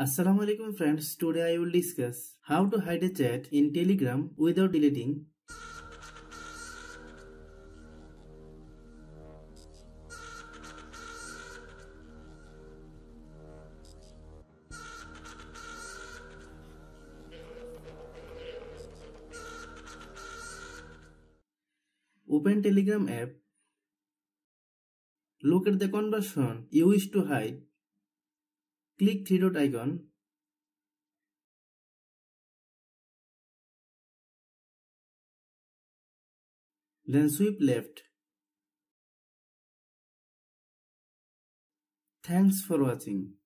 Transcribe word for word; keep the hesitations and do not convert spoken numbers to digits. Assalamualaikum friends, today I will discuss how to hide a chat in Telegram without deleting. Open Telegram app. Look at the conversation you wish to hide. Click three dot icon. Then swipe left. Thanks for watching.